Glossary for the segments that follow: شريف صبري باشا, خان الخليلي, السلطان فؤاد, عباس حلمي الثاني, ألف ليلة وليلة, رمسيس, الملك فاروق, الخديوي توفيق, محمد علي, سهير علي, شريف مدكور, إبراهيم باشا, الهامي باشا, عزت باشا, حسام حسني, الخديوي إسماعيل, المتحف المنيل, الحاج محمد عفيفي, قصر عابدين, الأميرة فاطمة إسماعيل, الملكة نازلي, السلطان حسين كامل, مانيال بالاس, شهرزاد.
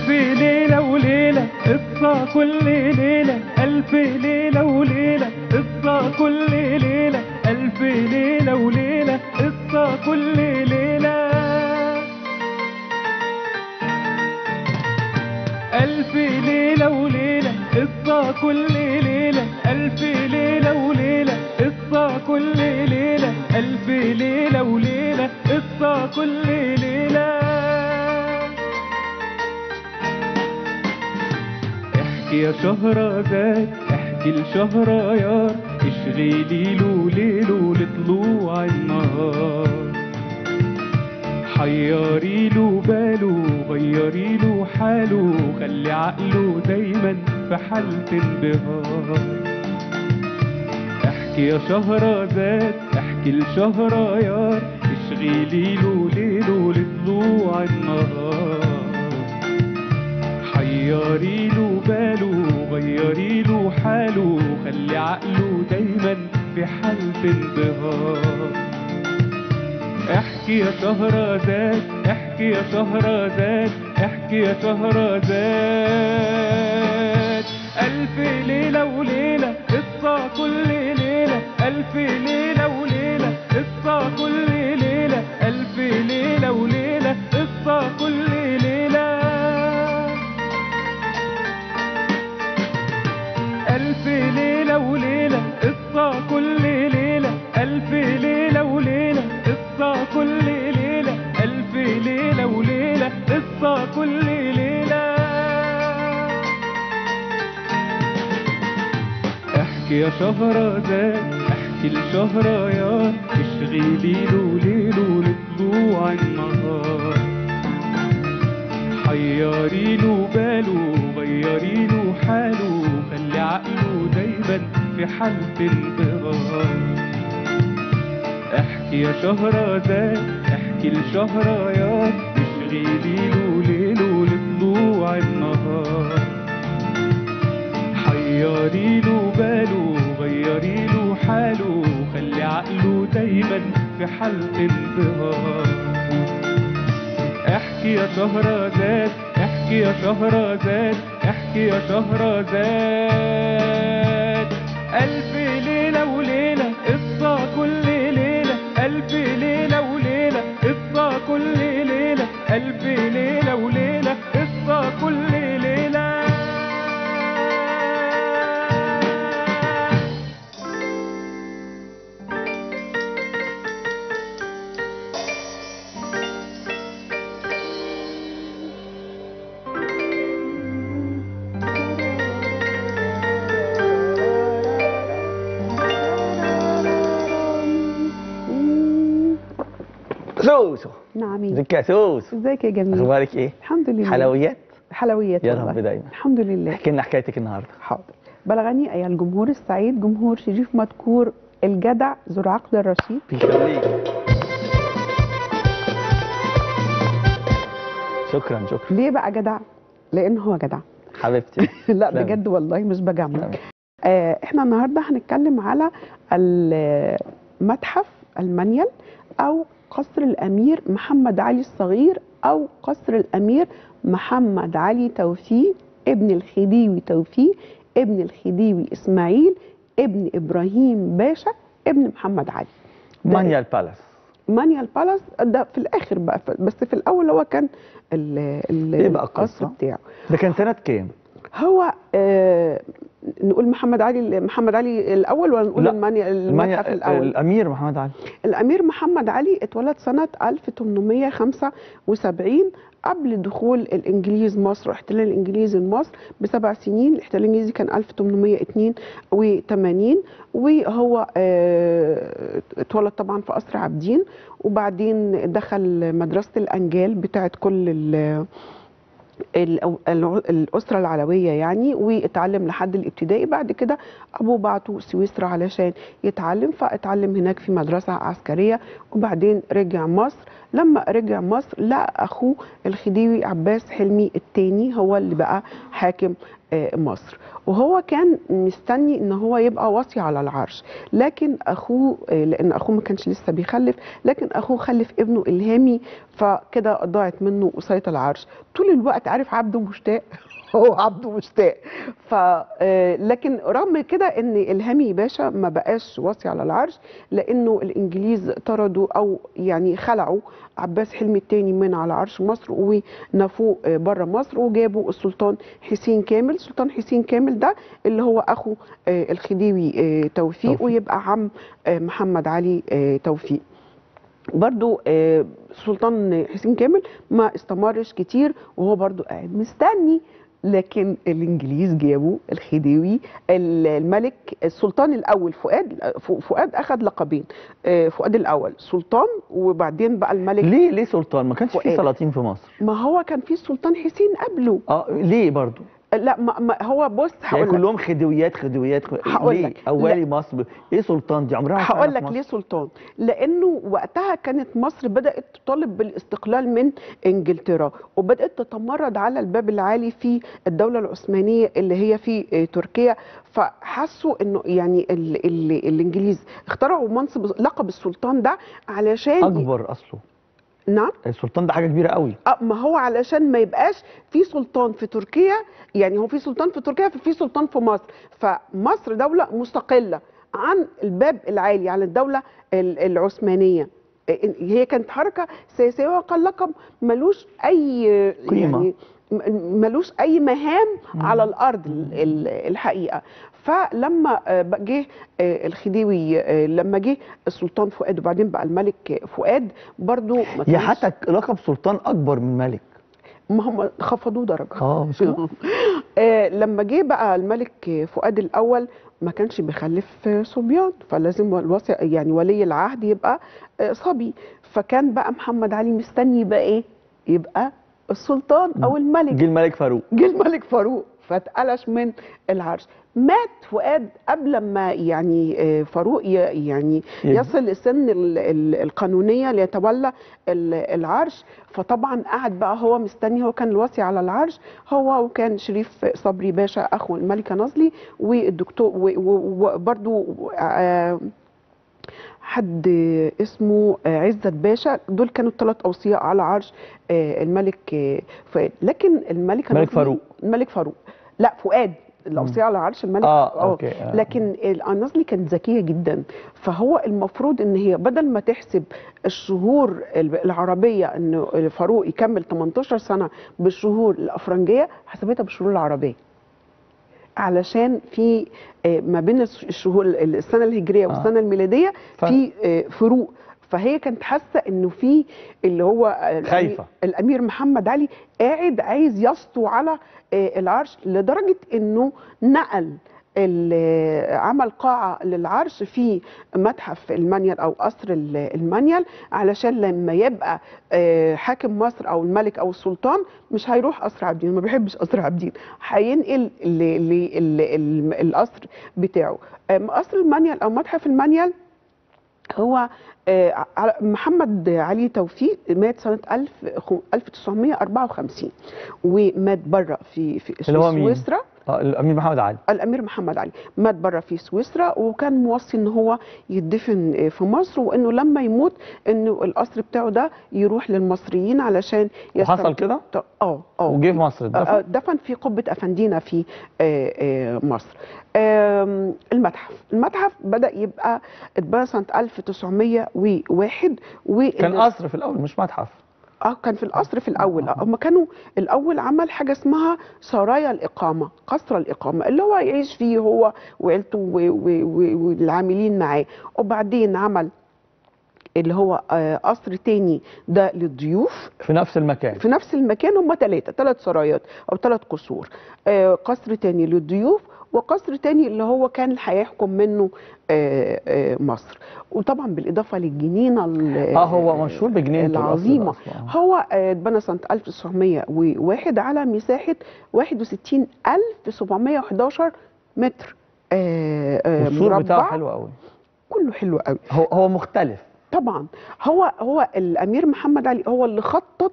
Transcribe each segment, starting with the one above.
ألف ليلة وليلة قصة كل ليلة، ألف ليلة وليلة قصة كل ليلة، ألف ليلة وليلة قصة كل ليلة، ألف ليلة وليلة قصة كل ليلة، ألف ليلة وليلة قصة كل ليلة، ألف ليلة وليلة قصة كل ليلة. احكي يا شهرزاد احكي لشهريار، اشغلي له ليله لطلوع النهار، حيري له باله غيري له حاله، خلي عقله دايما في حالة انبهار. احكي يا شهرزاد احكي لشهريار، اشغلي له ليله لطلوع النهار، غيري له باله غيري له حاله، خلي عقله دايما في حالة انبهار. احكي يا شهرزاد احكي يا شهرزاد احكي يا شهرزاد، ألف ليلة وليلة قصة كل ليلة، ألف ليلة وليلة قصة كل ليلة، ألف ليلة وليلة قصة كل ليلة، ألف ليلة وليلة قصة كل ليلة، ألف ليلة وليلة قصة كل ليلة، ألف ليلة وليلة قصة كل ليلة. احكي يا شهرزاد احكي لشهريار، اشغلي له ليله لطلوع النهار، حيري له باله غيري له حاله، خلي عقله دايما في حالة انبهار. احكي يا شهرزاد احكي لشهريار، اشغلي له ليله لطلوع النهار، حيري له باله غيري له حاله، خلي عقله دايما في حالة انبهار. احكي يا شهرزاد احكي يا شهرزاد احكي يا شهرزاد، ألف ليلة وليلة قصة كل ليلة، ألف ليلة وليلة قصة كل ليلة، ألف ليلة وليلة قصة كل ليلة. سوسو. نعم ازيك يا سوسو؟ ازيك يا جميل؟ اخبارك ايه؟ الحمد لله. حلويات؟ حلويات يا رب دايما. الحمد لله. احكي لنا حكايتك النهارده. حاضر. بلغني ايها الجمهور السعيد جمهور شريف مدكور الجدع ذو العقل الرشيد. شكرا شكرا. ليه بقى جدع؟ لان هو جدع. حبيبتي. لا بجد والله مش بجاملك. احنا النهارده هنتكلم على المتحف المنيل او قصر الأمير محمد علي الصغير أو قصر الأمير محمد علي توفيق ابن الخديوي توفيق ابن الخديوي إسماعيل ابن إبراهيم باشا ابن محمد علي. مانيال بالاس. مانيال بالاس ده في الآخر بقى، بس في الأول هو كان يبقى القصر بتاعه. ده كان سنة كام؟ هو نقول محمد علي الأول ولا نقول المتحف الأول؟ الأمير محمد علي. الأمير محمد علي اتولد سنة 1875 قبل دخول الإنجليز مصر واحتلال الإنجليز لمصر بسبع سنين. الاحتلال الإنجليزي كان 1882 وهو اتولد طبعا في قصر عابدين، وبعدين دخل مدرسة الأنجال بتاعت كل الأسرة العلوية يعني، واتعلم لحد الابتدائي. بعد كده أبوه بعته سويسرا علشان يتعلم، فاتعلم هناك في مدرسة عسكرية، وبعدين رجع مصر لما رجع مصر لقى أخوه الخديوي عباس حلمي الثاني هو اللي بقى حاكم مصر، وهو كان مستني ان هو يبقى وصي على العرش، لكن اخوه لان اخوه ما كانش لسه بيخلف، لكن اخوه خلف ابنه الهامي، فكده ضاعت منه وصيه العرش. طول الوقت عارف عبده مشتاق هو عبده مشتاق، لكن رغم كده ان الهامي باشا ما بقاش وصي على العرش لانه الانجليز طردوا او يعني خلعوا عباس حلمي الثاني من على عرش مصر ونفوه بره مصر، وجابوا السلطان حسين كامل. السلطان حسين كامل ده اللي هو اخو الخديوي توفيق، ويبقى عم محمد علي توفيق. برضو السلطان حسين كامل ما استمرش كتير وهو برضو قاعد مستني، لكن الانجليز جابوا الخديوي الملك السلطان الاول فؤاد. فؤاد اخذ لقبين، فؤاد الاول سلطان وبعدين بقى الملك. ليه سلطان؟ ما كانش في سلاطين في مصر. ما هو كان في السلطان حسين قبله. ليه برضو؟ لا ما هو بص هقول لك كلهم خديويات هقول لك اولي مصر. ايه سلطان دي عمرها ما كانت. هقول لك ليه سلطان، لانه وقتها كانت مصر بدات تطالب بالاستقلال من انجلترا، وبدات تتمرد على الباب العالي في الدوله العثمانيه اللي هي في تركيا، فحسوا انه يعني ال الانجليز اخترعوا منصب لقب السلطان ده علشان اكبر اصله. نعم السلطان ده حاجه كبيره قوي. ما هو علشان ما يبقاش في سلطان في تركيا، يعني هو في سلطان في تركيا ففي سلطان في مصر، فمصر دوله مستقله عن الباب العالي عن الدوله العثمانيه. هي كانت حركه سياسيه، وقال لقب ملوش اي قيمه، يعني ملوش اي مهام على الارض الحقيقه. فلما جه الخديوي، لما جه السلطان فؤاد وبعدين بقى الملك فؤاد برضو يا حتى لقب سلطان اكبر من ملك، ما هم خفضوه درجه. مش لما جه بقى الملك فؤاد الاول ما كانش بيخلف صبيان، فلازم الوصي يعني ولي العهد يبقى صبي، فكان بقى محمد علي مستني بقى ايه؟ يبقى السلطان او الملك. جه الملك فاروق فاتقلش من العرش. مات فؤاد قبل ما يعني فاروق يعني يصل سن القانونيه ليتولى العرش، فطبعا قعد بقى هو مستني. هو كان الوصي على العرش هو، وكان شريف صبري باشا اخو الملكه نازلي، والدكتور وبرده حد اسمه عزت باشا. دول كانوا الثلاث اوصياء على عرش الملك فؤاد. لكن الملكه فؤاد الاوصياء على عرش الملك. لكن النازلي كانت ذكيه جدا، فهو المفروض ان هي بدل ما تحسب الشهور العربيه ان فاروق يكمل 18 سنه بالشهور الافرنجيه، حسبتها بالشهور العربيه، علشان في ما بين الشهور السنه الهجريه والسنه الميلاديه في فروق. فهي كانت حاسه انه في اللي هو خايفه. الامير محمد علي قاعد عايز يسطو على العرش، لدرجه انه نقل عمل قاعه للعرش في متحف المنيل او قصر المنيل، علشان لما يبقى حاكم مصر او الملك او السلطان مش هيروح قصر عابدين، ما بيحبش قصر عابدين، هينقل القصر بتاعه. قصر المنيل او متحف المنيل هو محمد علي توفيق مات سنة 1954، ومات بره في سويسرا. الامير محمد علي. الامير محمد علي مات بره في سويسرا، وكان موصي ان هو يدفن في مصر، وانه لما يموت انه القصر بتاعه ده يروح للمصريين علشان يستمتعوا. حصل كده؟ وجه في مصر دفن في قبة افندينا في مصر. المتحف بدأ يبقى اتبنى سنة 1901. كان قصر في الاول مش متحف. كان في القصر في الاول. هم كانوا الاول عمل حاجه اسمها سرايا الاقامه، قصر الاقامه اللي هو يعيش فيه هو وعيلته والعاملين معاه، وبعدين عمل اللي هو قصر تاني ده للضيوف في نفس المكان. هم ثلاث سرايات او ثلاث قصور، قصر تاني للضيوف وقصر تاني اللي هو كان هيحكم منه مصر، وطبعا بالاضافه للجنينه هو مشهور بجنينته العظيمه. هو اتبنى سنه 1901 على مساحه 61711 متر مربع. والسور بتاعه حلو قوي، كله حلو قوي. هو مختلف. طبعا هو الامير محمد علي هو اللي خطط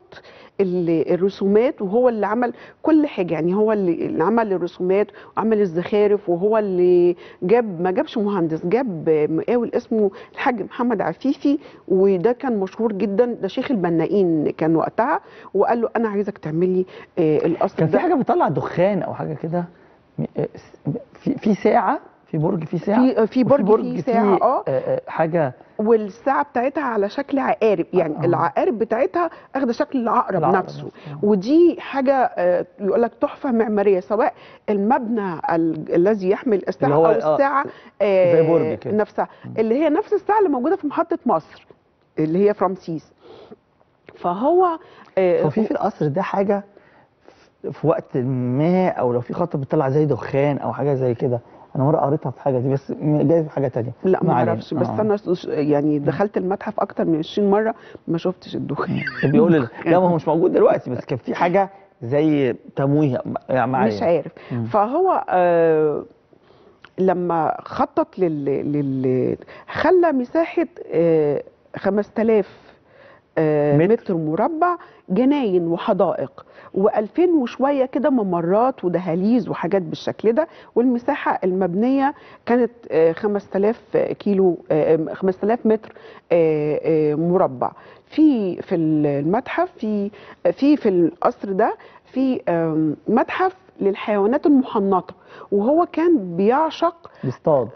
الرسومات، وهو اللي عمل كل حاجه، يعني هو اللي عمل الرسومات وعمل الزخارف، وهو اللي جاب، ما جابش مهندس، جاب مقاول اسمه الحاج محمد عفيفي، وده كان مشهور جدا، ده شيخ البنائين كان وقتها، وقال له انا عايزك تعملي الاصل. كان في حاجه بتطلع دخان او حاجه كده، في ساعه، في برج، في ساعه، في برج، في ساعه، حاجه، والساعه بتاعتها على شكل عقارب، يعني العقارب بتاعتها اخذ شكل العقرب نفسه، ودي حاجه يقول لك تحفه معماريه، سواء المبنى الذي يحمل الساعه او الساعه نفسها، اللي هي نفس الساعه اللي موجوده في محطه مصر اللي هي في رمسيس. فهو في القصر ده حاجه في وقت ما، او لو في خطه بتطلع زي دخان او حاجه زي كده، انا مره قريتها في حاجه دي، بس جاي في حاجه ثانيه، لا ما اعرفش، بس انا يعني دخلت المتحف اكتر من 20 مره ما شفتش الدخان. بيقول لي لا ما هو مش موجود دلوقتي، بس كان في حاجه زي تمويه معايا مش عارف. فهو لما خطط خلى مساحه 5000 متر مربع جناين وحدائق، و2000 وشويه كده ممرات ودهاليز وحاجات بالشكل ده، والمساحه المبنيه كانت 5000 كيلو 5000 متر مربع. في المتحف في القصر ده في متحف للحيوانات المحنطه، وهو كان بيعشق بيصطاد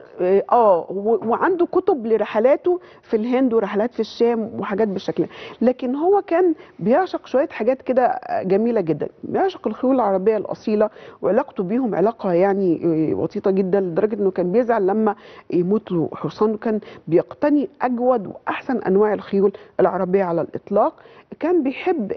وعنده كتب لرحلاته في الهند ورحلات في الشام وحاجات بالشكل، لكن هو كان بيعشق شويه حاجات كده جميله جدا، بيعشق الخيول العربيه الاصيله، وعلاقته بيهم علاقه يعني وطيده جدا، لدرجه انه كان بيزعل لما يموت له حصان، وكان بيقتني اجود واحسن انواع الخيول العربيه على الاطلاق. كان بيحب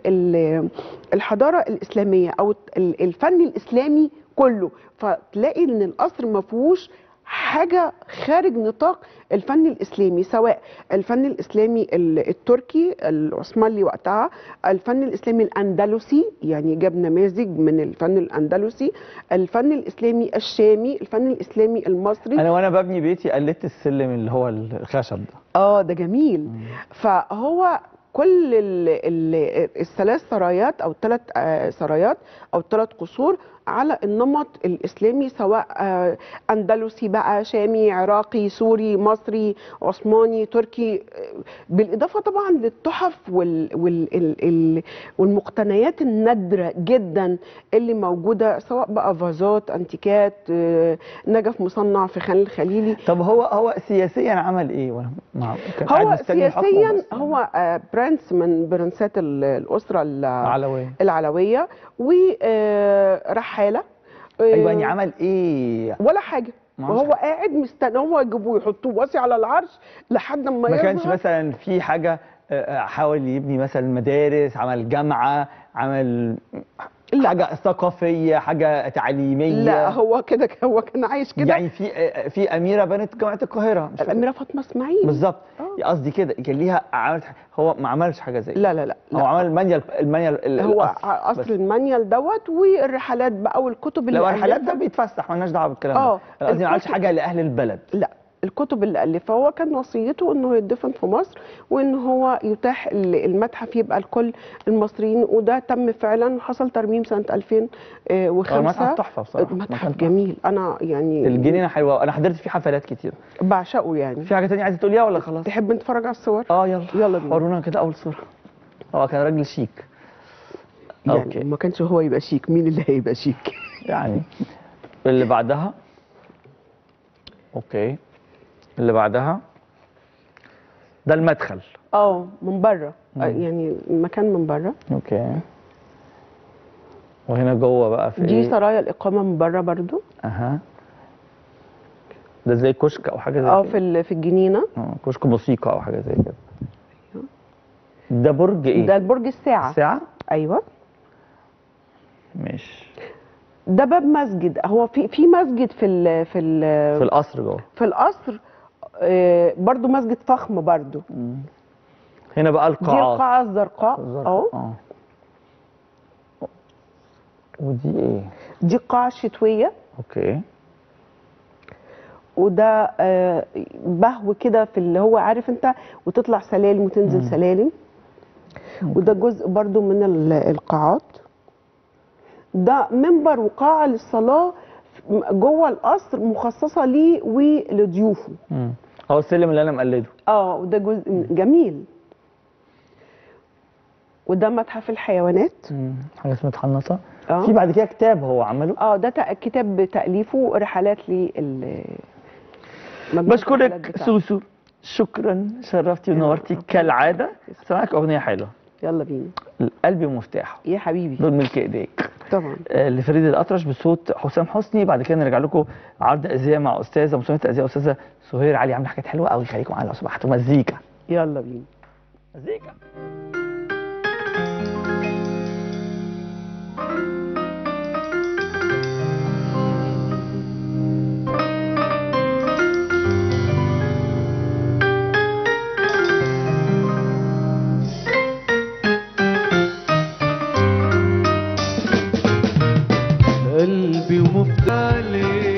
الحضاره الاسلاميه او الفن الاسلامي كله، فتلاقي ان القصر ما فيهوش حاجه خارج نطاق الفن الاسلامي، سواء الفن الاسلامي التركي العثماني وقتها، الفن الاسلامي الاندلسي، يعني جاب نماذج من الفن الاندلسي، الفن الاسلامي الشامي، الفن الاسلامي المصري. انا وانا ببني بيتي قلدت السلم اللي هو الخشب ده، ده جميل. فهو كل الثلاث سرايات او الثلاث سرايات او الثلاث قصور على النمط الاسلامي، سواء اندلسي بقى، شامي، عراقي، سوري، مصري، عثماني، تركي، بالاضافه طبعا للتحف والمقتنيات النادره جدا اللي موجوده، سواء بقى فازات، انتيكات، نجف مصنع في خان الخليلي. طب هو سياسيا عمل ايه؟ هو سياسيا هو برنس من برنسات الاسره العلويه، ورحاله. ايوه، يعني عمل ايه؟ ولا حاجه، وهو قاعد مستني هو يجيبوه يحطوه واسع على العرش لحد ما يظهر. ما كانش مثلا في حاجه، حاول يبني مثلا مدارس، عمل جامعه، عمل حاجه ثقافيه، حاجه تعليميه؟ لا، هو كان عايش كده. يعني في اميره بنت جامعه القاهره، الاميره فاطمه اسماعيل بالظبط، قصدي كده، كان ليها عملت. هو ما عملش حاجه زي لا لا لا، هو عمل المانيال هو قصر المانيال دوت، والرحلات بقى والكتب اللي لو الرحلات ده بيتفسح، مالناش دعوه بالكلام ده، قصدي ما عملش حاجه لاهل البلد، لا، الكتب اللي ألفها. هو كان وصيته انه يدفن في مصر، وان هو يتاح المتحف يبقى لكل المصريين، وده تم فعلا، حصل ترميم سنه 2005. متحف تحفه بصراحه، متحف جميل. انا يعني الجنينه حلوه، انا حضرت فيه حفلات كتير، بعشقه. يعني في حاجه ثانيه عايزه تقوليها ولا خلاص؟ تحب نتفرج على الصور؟ يلا بينا، ورونا كده اول صوره. هو كان راجل شيك، يعني أوكي. ما كانش هو يبقى شيك، مين اللي هيبقى شيك؟ يعني اللي بعدها، اوكي، اللي بعدها ده المدخل، من بره، يعني المكان من بره، اوكي. وهنا جوه بقى في دي سرايا الاقامه من بره برضو، ده زي كشك او حاجه زي كده، في الجنينه، كشك موسيقى او حاجه زي كده. ده برج ايه؟ ده برج الساعه، ايوه. ماشي، ده باب مسجد. هو في مسجد في القصر جوه، في القصر برضو، مسجد فخم برضو. هنا بقى القاعة، دي القاعة الزرقاء ودي ايه؟ دي القاعة الشتوية، اوكي. وده بهو كده في اللي هو عارف انت، وتطلع سلالم وتنزل سلالم، وده جزء برضو من القاعات. ده منبر وقاعة للصلاة جوه القصر مخصصة ليه ولضيوفه. هو السلم اللي انا مقلده. وده جزء جميل. وده متحف الحيوانات، حاجه اسمها متحنطه. في بعد كده كتاب هو عمله، ده كتاب تاليفه، رحلات لل بشكرك سوسو، شكرا، شرفتي ونورتي كالعاده. سمعك اغنيه حلوه، يلا بينا. قلبي مفتاح يا حبيبي، دول ملك ايديك طبعا، لفريد الاطرش بصوت حسام حسني. بعد كده نرجع لكم عرض أزياء مع استاذه مسلمه أزياء، استاذه سهير علي، عامله حاجات حلوه قوي. خليكم معانا لو سمحتوا، مزيكا يلا بينا، مزيكا. قلبي ومفتاح